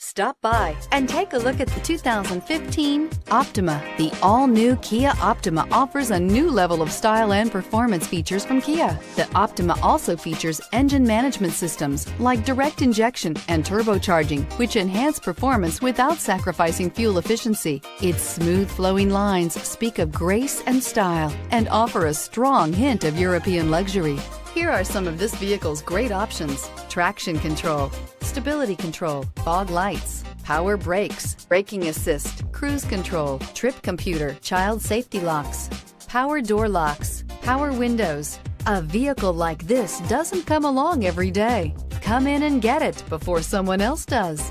Stop by and take a look at the 2015 Optima. The all-new Kia Optima offers a new level of style and performance features from Kia. The Optima also features engine management systems like direct injection and turbocharging, which enhance performance without sacrificing fuel efficiency. Its smooth flowing lines speak of grace and style and offer a strong hint of European luxury. Here are some of this vehicle's great options: traction control, stability control, fog lights, power brakes, braking assist, cruise control, trip computer, child safety locks, power door locks, power windows. A vehicle like this doesn't come along every day. Come in and get it before someone else does.